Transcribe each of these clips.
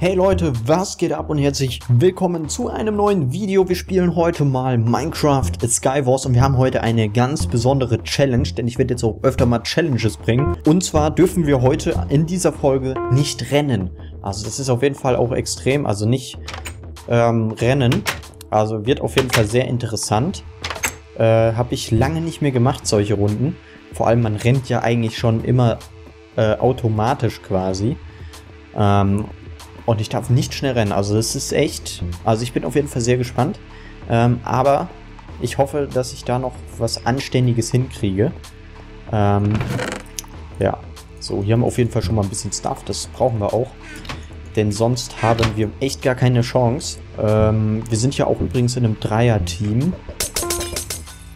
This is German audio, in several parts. Hey Leute, was geht ab und herzlich willkommen zu einem neuen Video. Wir spielen heute mal Minecraft Skywars und wir haben heute eine ganz besondere Challenge, denn ich werde jetzt auch öfter mal Challenges bringen. Und zwar dürfen wir heute in dieser Folge nicht rennen. Also das ist auf jeden Fall auch extrem, also nicht rennen. Also wird auf jeden Fall sehr interessant. Habe ich lange nicht mehr gemacht, solche Runden. Vor allem, man rennt ja eigentlich schon immer automatisch quasi. Und ich darf nicht schnell rennen, also das ist echt, also ich bin auf jeden Fall sehr gespannt, aber ich hoffe, dass ich da noch was Anständiges hinkriege. Ja, so, hier haben wir auf jeden Fall schon mal ein bisschen Stuff, das brauchen wir auch, denn sonst haben wir echt gar keine Chance. Wir sind ja auch übrigens in einem Dreier-Team,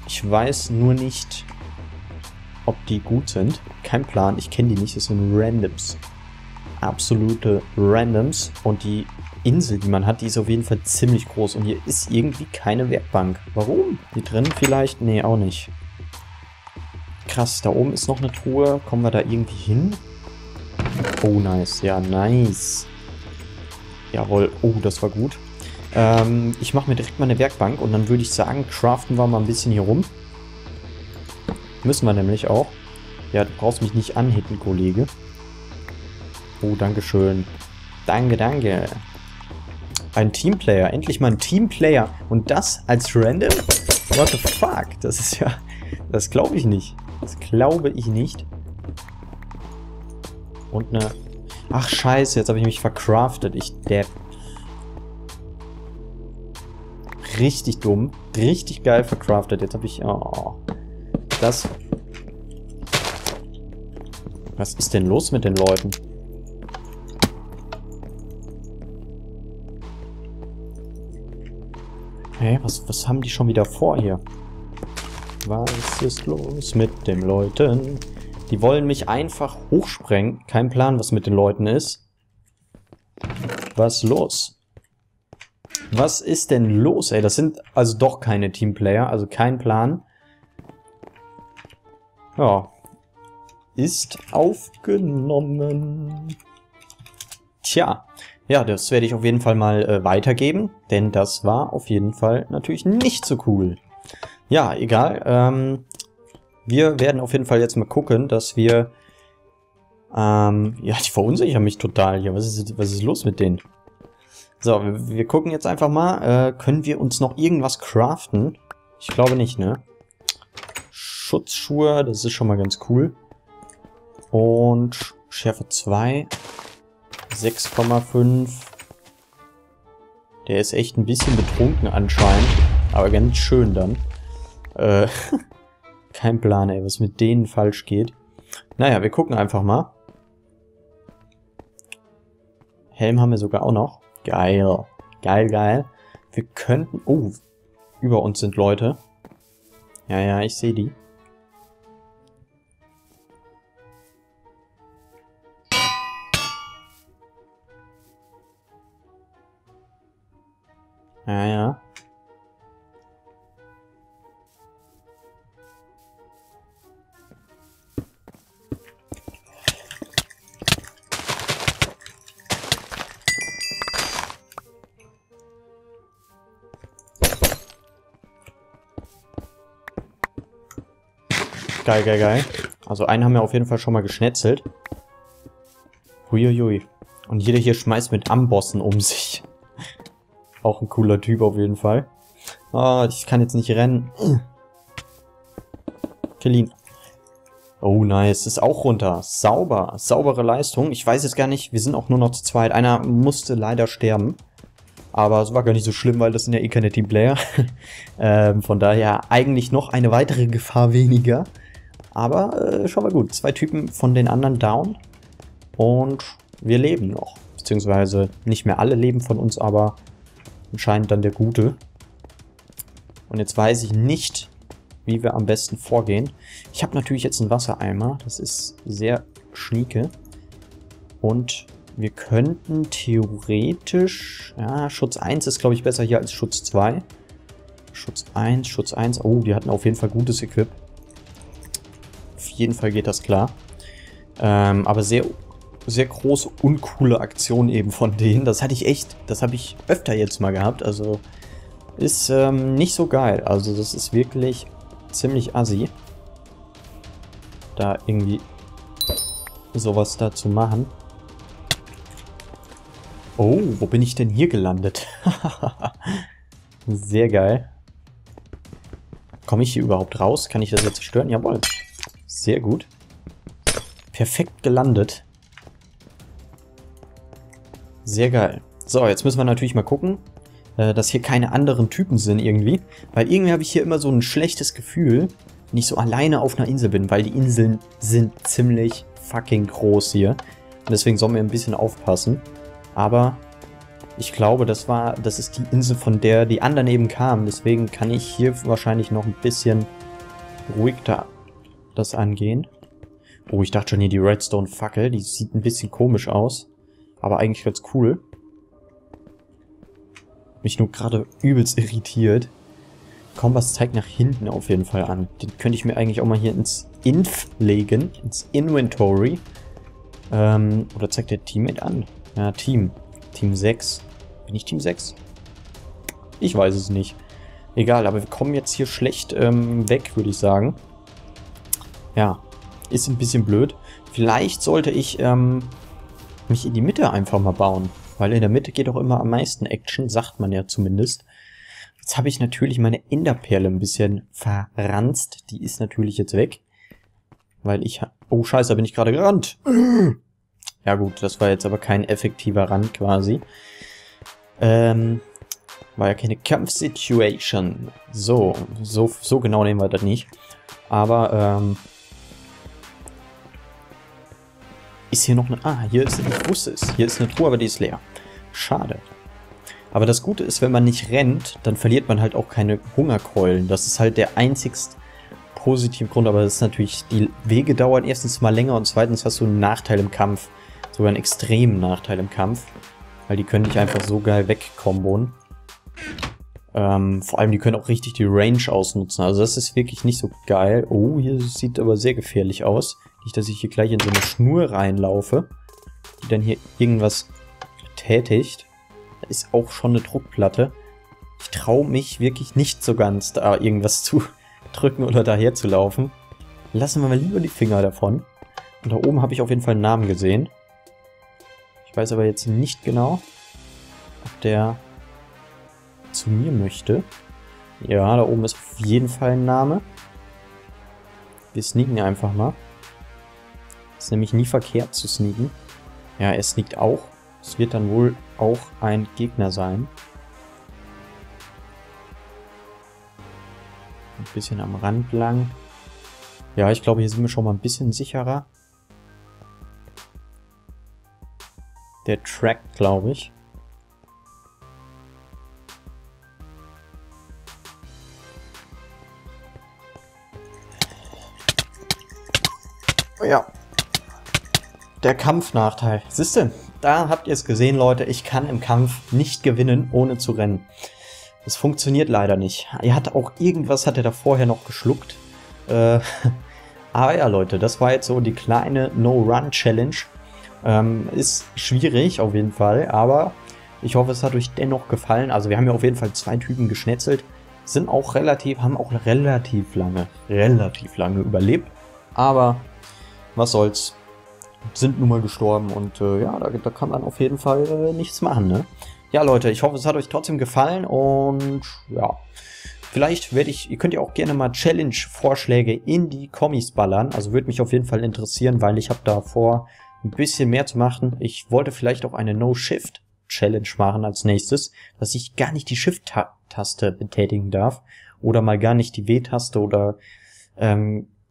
ich weiß nur nicht, ob die gut sind, kein Plan, ich kenne die nicht, das sind Randoms. Absolute Randoms und die Insel, die man hat, die ist auf jeden Fall ziemlich groß und hier ist irgendwie keine Werkbank. Warum? Hier drin vielleicht? Nee, auch nicht. Krass, da oben ist noch eine Truhe. Kommen wir da irgendwie hin? Oh, nice. Ja, nice. Jawohl. Oh, das war gut. Ich mache mir direkt mal eine Werkbank und dann würde ich sagen, craften wir mal ein bisschen hier rum. Müssen wir nämlich auch. Ja, du brauchst mich nicht anhitten, Kollege. Oh, dankeschön. Danke, danke. Ein Teamplayer. Endlich mal ein Teamplayer. Und das als Random? What the fuck? Das ist ja... Das glaube ich nicht. Das glaube ich nicht. Und eine... Ach, scheiße. Jetzt habe ich mich vercraftet. Ich depp. Richtig dumm. Richtig geil vercraftet. Jetzt habe ich... Oh. Das... Was ist denn los mit den Leuten? Hey, was haben die schon wieder vor hier? Was ist los mit den Leuten? Die wollen mich einfach hochsprengen. Kein Plan, was mit den Leuten ist. Was los? Was ist denn los, ey? Das sind also doch keine Teamplayer. Also kein Plan. Ja. Ist aufgenommen. Tja. Ja, das werde ich auf jeden Fall mal weitergeben, denn das war auf jeden Fall natürlich nicht so cool. Ja, egal. Wir werden auf jeden Fall jetzt mal gucken, dass wir... ja, die verunsichern mich total hier. Was ist los mit denen? So, wir gucken jetzt einfach mal. Können wir uns noch irgendwas craften? Ich glaube nicht, ne? Schutzschuhe, das ist schon mal ganz cool. Und Schärfe 2... 6,5. Der ist echt ein bisschen betrunken anscheinend. Aber ganz schön dann. Kein Plan, ey, was mit denen falsch geht. Naja, wir gucken einfach mal. Helm haben wir sogar auch noch. Geil. Geil, geil. Wir könnten... Oh, über uns sind Leute. Ja, ja, ich sehe die. Ja, ja. Geil, geil, geil. Also einen haben wir auf jeden Fall schon mal geschnetzelt. Huiuiui. Und jeder hier schmeißt mit Ambossen um sich. Auch ein cooler Typ auf jeden Fall. Ah, ich kann jetzt nicht rennen. Kill ihn. Oh, nice. Ist auch runter. Sauber. Saubere Leistung. Ich weiß jetzt gar nicht. Wir sind auch nur noch zu zweit. Einer musste leider sterben. Aber es war gar nicht so schlimm, weil das sind ja eh keine Teamplayer. Von daher eigentlich noch eine weitere Gefahr weniger. Aber schon mal gut. Zwei Typen von den anderen down. Und wir leben noch. Beziehungsweise nicht mehr alle leben von uns, aber... Anscheinend dann der Gute. Und jetzt weiß ich nicht, wie wir am besten vorgehen. Ich habe natürlich jetzt einen Wassereimer. Das ist sehr schnieke. Und wir könnten theoretisch... Ja, Schutz 1 ist, glaube ich, besser hier als Schutz 2. Schutz 1, Schutz 1. Oh, die hatten auf jeden Fall gutes Equip. Auf jeden Fall geht das klar. Aber sehr sehr große, uncoole Aktion eben von denen. Das hatte ich echt, das habe ich öfter jetzt mal gehabt. Also ist nicht so geil. Also das ist wirklich ziemlich assi, da irgendwie sowas da zu machen. Oh, wo bin ich denn hier gelandet? Sehr geil. Komme ich hier überhaupt raus? Kann ich das jetzt zerstören? Jawohl. Sehr gut. Perfekt gelandet. Sehr geil. So, jetzt müssen wir natürlich mal gucken, dass hier keine anderen Typen sind irgendwie. Weil irgendwie habe ich hier immer so ein schlechtes Gefühl, wenn ich so alleine auf einer Insel bin. Weil die Inseln sind ziemlich fucking groß hier. Und deswegen sollen wir ein bisschen aufpassen. Aber ich glaube, das ist die Insel, von der die anderen eben kamen. Deswegen kann ich hier wahrscheinlich noch ein bisschen ruhiger das angehen. Oh, ich dachte schon hier die Redstone-Fackel. Die sieht ein bisschen komisch aus. Aber eigentlich ganz cool. Mich nur gerade übelst irritiert. Komm, was zeigt nach hinten auf jeden Fall an. Den könnte ich mir eigentlich auch mal hier ins Inf legen. Ins Inventory. Oder zeigt der Teammate an? Ja, Team. Team 6. Bin ich Team 6? Ich weiß es nicht. Egal, aber wir kommen jetzt hier schlecht weg, würde ich sagen. Ja, ist ein bisschen blöd. Vielleicht sollte ich mich in die Mitte einfach mal bauen. Weil in der Mitte geht auch immer am meisten Action, sagt man ja zumindest. Jetzt habe ich natürlich meine Enderperle ein bisschen verranzt. Die ist natürlich jetzt weg. Weil ich... Oh, scheiße, da bin ich gerade gerannt. Ja gut, das war jetzt aber kein effektiver Rand quasi. War ja keine Kampfsituation. So genau nehmen wir das nicht. Aber, ist hier noch eine... Ah, hier ist... Ich wusste es. Hier ist eine Truhe, aber die ist leer. Schade. Aber das Gute ist, wenn man nicht rennt, dann verliert man halt auch keine Hungerkeulen. Das ist halt der einzigste positive Grund. Aber das ist natürlich... Die Wege dauern erstens mal länger und zweitens hast du einen Nachteil im Kampf. Sogar einen extremen Nachteil im Kampf. Weil die können dich einfach so geil wegkombonen. Vor allem, die können auch richtig die Range ausnutzen. Also das ist wirklich nicht so geil. Oh, hier sieht aber sehr gefährlich aus. Nicht, dass ich hier gleich in so eine Schnur reinlaufe, die dann hier irgendwas tätigt. Da ist auch schon eine Druckplatte. Ich traue mich wirklich nicht so ganz, da irgendwas zu drücken oder daher zu laufen. Lassen wir mal lieber die Finger davon. Und da oben habe ich auf jeden Fall einen Namen gesehen. Ich weiß aber jetzt nicht genau, ob der zu mir möchte. Ja, da oben ist auf jeden Fall ein Name. Wir sneaken einfach mal. Ist nämlich nie verkehrt zu sneaken. Ja, er sneakt auch. Es wird dann wohl auch ein Gegner sein. Ein bisschen am Rand lang. Ja, ich glaube, hier sind wir schon mal ein bisschen sicherer. Der trackt, glaube ich. Ja. Der Kampfnachteil. Siehst du, da habt ihr es gesehen, Leute. Ich kann im Kampf nicht gewinnen, ohne zu rennen. Das funktioniert leider nicht. Er hat auch irgendwas, hat er da vorher noch geschluckt. Aber ja, Leute, das war jetzt so die kleine No-Run-Challenge. Ist schwierig auf jeden Fall, aber ich hoffe, es hat euch dennoch gefallen. Also wir haben ja auf jeden Fall zwei Typen geschnetzelt. Sind auch relativ, haben auch relativ lange überlebt. Aber was soll's, sind nun mal gestorben und ja, da kann man auf jeden Fall nichts machen, ne? Ja, Leute, ich hoffe, es hat euch trotzdem gefallen und ja, vielleicht ihr könnt ja auch gerne mal Challenge-Vorschläge in die Kommis ballern, also würde mich auf jeden Fall interessieren, weil ich habe da vor, ein bisschen mehr zu machen. Ich wollte vielleicht auch eine No-Shift-Challenge machen als nächstes, dass ich gar nicht die Shift-Taste betätigen darf oder mal gar nicht die W-Taste oder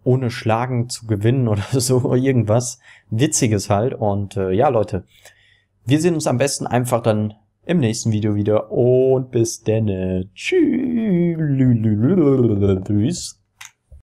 ohne Schlagen zu gewinnen oder so irgendwas Witziges halt. Und ja, Leute, wir sehen uns am besten einfach dann im nächsten Video wieder und bis denne. Tschüss.